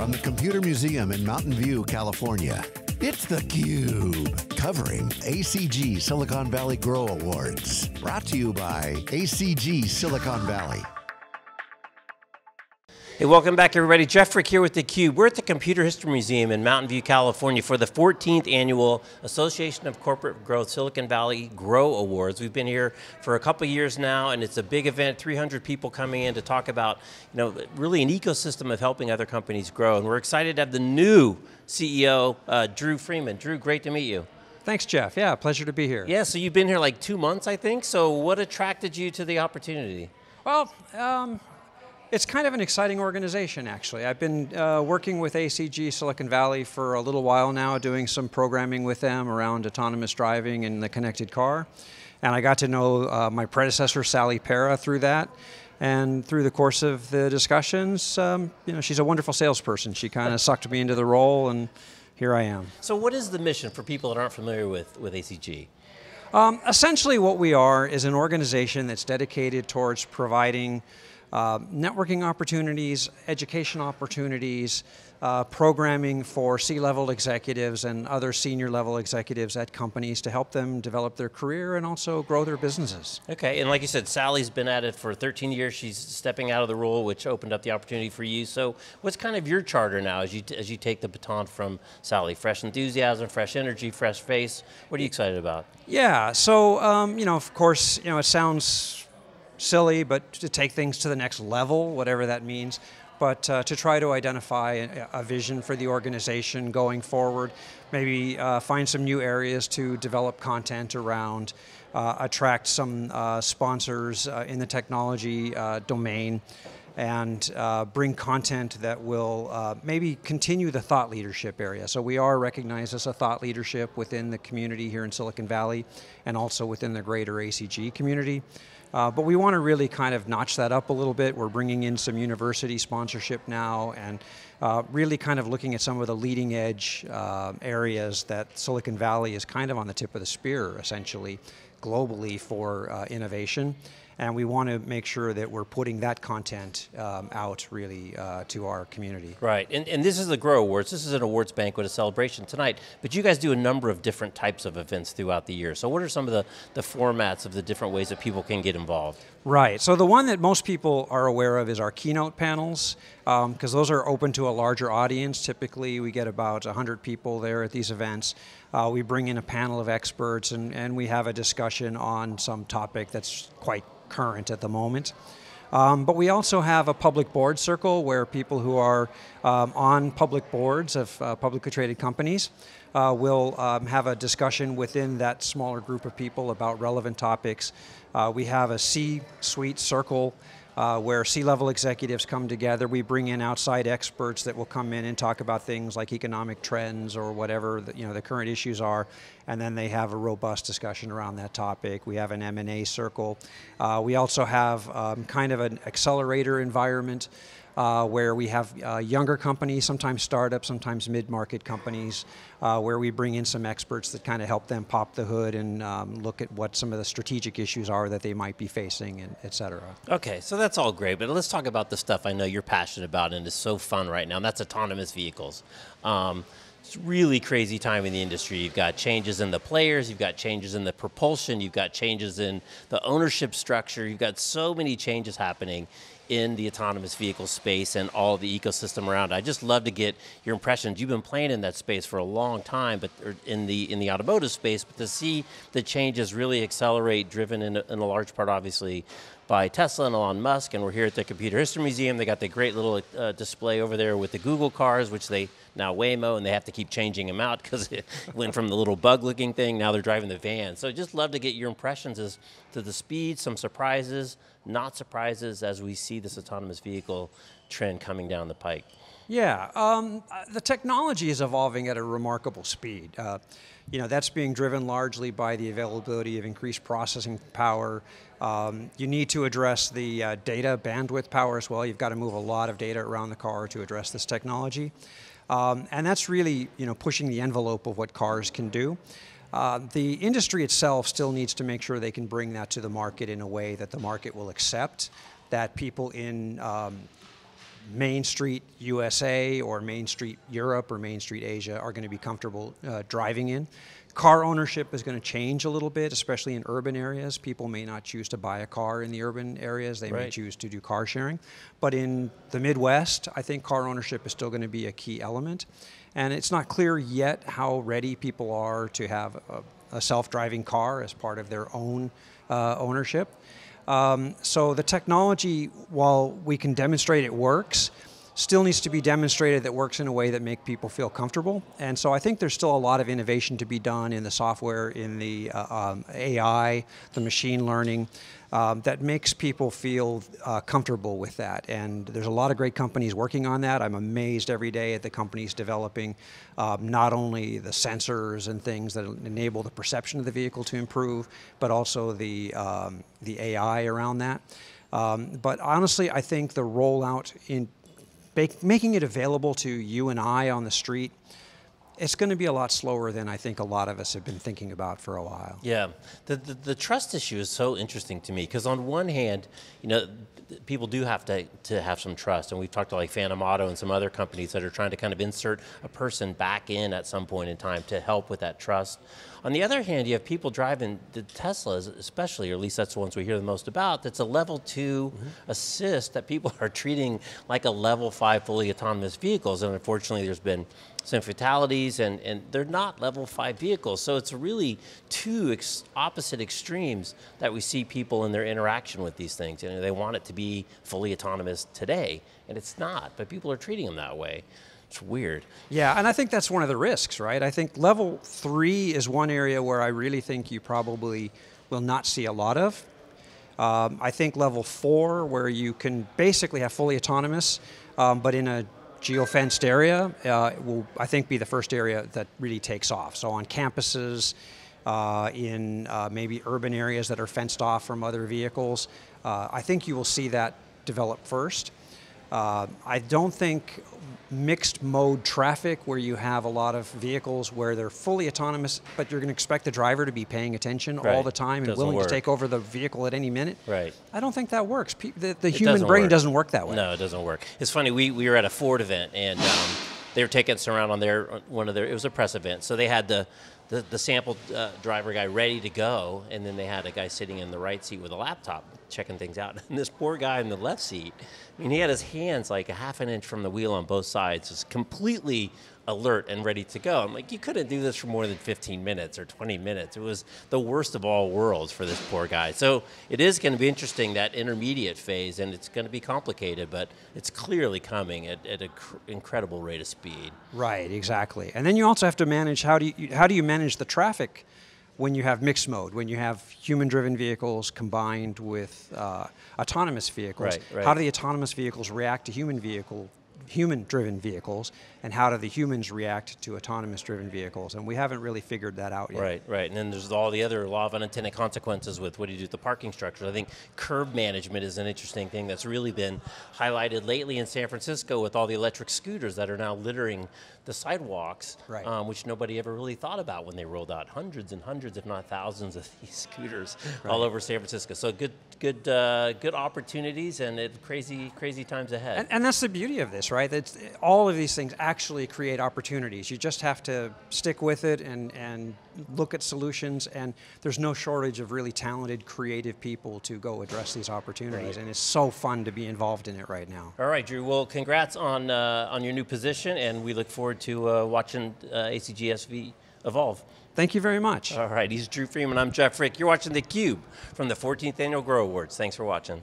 From the Computer Museum in Mountain View, California, it's theCUBE, covering ACG Silicon Valley Grow Awards. Brought to you by ACG Silicon Valley. Hey, welcome back everybody. Jeff Frick here with theCUBE. We're at the Computer History Museum in Mountain View, California for the 14th annual Association of Corporate Growth Silicon Valley Grow Awards. We've been here for a couple of years now and it's a big event, 300 people coming in to talk about, you know, really an ecosystem of helping other companies grow. And we're excited to have the new CEO, Drue Freeman. Drue, great to meet you. Thanks, Jeff. Yeah, pleasure to be here. Yeah, so you've been here like 2 months, I think. So what attracted you to the opportunity? Well, it's kind of an exciting organization, actually. I've been working with ACG Silicon Valley for a little while now, doing some programming with them around autonomous driving and the connected car. And I got to know my predecessor, Sally Pera, through that. And through the course of the discussions, you know, she's a wonderful salesperson. She kind of sucked me into the role, and here I am. So what is the mission for people that aren't familiar with ACG? Essentially what we are is an organization that's dedicated towards providing networking opportunities, education opportunities, programming for C-level executives and other senior-level executives at companies to help them develop their career and also grow their businesses. Okay, and like you said, Sally's been at it for 13 years. She's stepping out of the role, which opened up the opportunity for you. So what's kind of your charter now as you take the baton from Sally? Fresh enthusiasm, fresh energy, fresh face. What are you excited about? Yeah, so, you know, of course, you know, it sounds silly, but to take things to the next level, whatever that means, but to try to identify a vision for the organization going forward, maybe find some new areas to develop content around, attract some sponsors in the technology domain, and bring content that will maybe continue the thought leadership area. So we are recognized as a thought leadership within the community here in Silicon Valley and also within the greater ACG community. But we want to really kind of notch that up a little bit. We're bringing in some university sponsorship now and really kind of looking at some of the leading edge areas that Silicon Valley is kind of on the tip of the spear, essentially, globally for innovation. And we want to make sure that we're putting that content out really to our community. Right, and this is the Grow Awards. This is an awards banquet, a celebration tonight, but you guys do a number of different types of events throughout the year. So what are some of the formats of the different ways that people can get involved? Right, so the one that most people are aware of is our keynote panels, because those are open to a larger audience. Typically we get about 100 people there at these events. We bring in a panel of experts and we have a discussion on some topic that's quite current at the moment. But we also have a public board circle where people who are on public boards of publicly traded companies will have a discussion within that smaller group of people about relevant topics. We have a C-suite circle where C-level executives come together. We bring in outside experts that will come in and talk about things like economic trends or whatever the, you know, the current issues are, and then they have a robust discussion around that topic. We have an M&A circle. We also have kind of an accelerator environment where we have younger companies, sometimes startups, sometimes mid-market companies, where we bring in some experts that kind of help them pop the hood and look at what some of the strategic issues are that they might be facing, and et cetera. Okay, so that's all great, but let's talk about the stuff I know you're passionate about and is so fun right now, and that's autonomous vehicles. It's really crazy time in the industry. You've got changes in the players, you've got changes in the propulsion, you've got changes in the ownership structure, you've got so many changes happening in the autonomous vehicle space and all the ecosystem around. I just love to get your impressions. You've been playing in that space for a long time, but or in the automotive space, but to see the changes really accelerate, driven in a large part, obviously, by Tesla and Elon Musk, and we're here at the Computer History Museum. They got the great little display over there with the Google cars, which they, now Waymo, and they have to keep changing them out because it went from the little bug-looking thing, now they're driving the van. So just love to get your impressions as to the speed, some surprises, not surprises as we see this autonomous vehicle trend coming down the pike. Yeah, the technology is evolving at a remarkable speed. You know, that's being driven largely by the availability of increased processing power. You need to address the data bandwidth power as well. You've got to move a lot of data around the car to address this technology. And that's really, you know, pushing the envelope of what cars can do. The industry itself still needs to make sure they can bring that to the market in a way that the market will accept, that people in Main Street USA or Main Street Europe or Main Street Asia are going to be comfortable driving in. Car ownership is going to change a little bit, especially in urban areas. People may not choose to buy a car in the urban areas. They may choose to do car sharing. But in the Midwest, I think car ownership is still going to be a key element. And it's not clear yet how ready people are to have a self-driving car as part of their own ownership. So the technology, while we can demonstrate it works, still needs to be demonstrated that works in a way that make people feel comfortable. And so I think there's still a lot of innovation to be done in the software, in the AI, the machine learning, that makes people feel comfortable with that. And there's a lot of great companies working on that. I'm amazed every day at the companies developing not only the sensors and things that enable the perception of the vehicle to improve, but also the AI around that. But honestly, I think the rollout in making it available to you and I on the street, it's going to be a lot slower than I think a lot of us have been thinking about for a while. Yeah, the trust issue is so interesting to me, because on one hand, you know, people do have to have some trust, and we've talked to like Phantom Auto and some other companies that are trying to kind of insert a person back in at some point in time to help with that trust. On the other hand, you have people driving the Teslas, especially, or at least that's the ones we hear the most about, that's a level 2 assist that people are treating like a level 5 fully autonomous vehicles, and unfortunately there's been some fatalities, and they're not level 5 vehicles. So it's really two opposite extremes that we see people in their interaction with these things. You know, they want it to be fully autonomous today, and it's not, but people are treating them that way. It's weird. Yeah, and I think that's one of the risks, right? I think level 3 is one area where I really think you probably will not see a lot of. I think level 4, where you can basically have fully autonomous, but in a geo-fenced area, will, I think, be the first area that really takes off. So on campuses, in maybe urban areas that are fenced off from other vehicles, I think you will see that develop first. I don't think mixed mode traffic, where you have a lot of vehicles where they're fully autonomous, but you're going to expect the driver to be paying attention all the time and willing to take over the vehicle at any minute. Right. I don't think that works. The human brain doesn't work that way. No, it doesn't work. It's funny, we were at a Ford event, and they were taking us around on one of their, it was a press event, so they had the sample driver guy ready to go, and then they had a guy sitting in the right seat with a laptop checking things out. And this poor guy in the left seat, I mean, he had his hands like a ½ inch from the wheel on both sides, just completely alert and ready to go. I'm like, you couldn't do this for more than 15 minutes or 20 minutes. It was the worst of all worlds for this poor guy. So it is going to be interesting, that intermediate phase, and it's going to be complicated, but it's clearly coming at an incredible rate of speed. Right, exactly. And then you also have to manage, how do you manage the traffic when you have mixed mode, when you have human-driven vehicles combined with autonomous vehicles. Right. How do the autonomous vehicles react to human-driven vehicles, and how do the humans react to autonomous-driven vehicles? And we haven't really figured that out yet. Right. And then there's all the other law of unintended consequences with what do you do with the parking structure. I think curb management is an interesting thing that's really been highlighted lately in San Francisco with all the electric scooters that are now littering the sidewalks, which nobody ever really thought about when they rolled out hundreds and hundreds, if not thousands, of these scooters all over San Francisco. So good opportunities, and crazy times ahead. And that's the beauty of this, right? That's, all of these things actually create opportunities. You just have to stick with it and look at solutions, and there's no shortage of really talented, creative people to go address these opportunities, and it's so fun to be involved in it right now. All right, Drue, well, congrats on your new position, and we look forward to watching ACGSV evolve. Thank you very much. All right, he's Drue Freeman, I'm Jeff Frick. You're watching theCUBE from the 14th Annual Grow Awards. Thanks for watching.